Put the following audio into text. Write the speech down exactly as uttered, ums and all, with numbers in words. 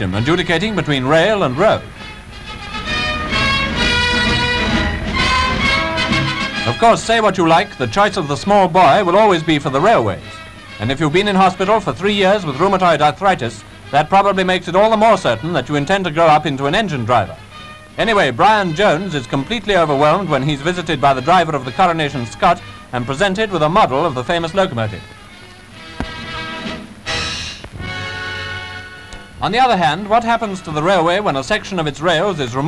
Adjudicating between rail and road. Of course, say what you like, the choice of the small boy will always be for the railways. And if you've been in hospital for three years with rheumatoid arthritis, that probably makes it all the more certain that you intend to grow up into an engine driver. Anyway, Brian Jones is completely overwhelmed when he's visited by the driver of the Coronation Scot and presented with a model of the famous locomotive. On the other hand, what happens to the railway when a section of its rails is removed?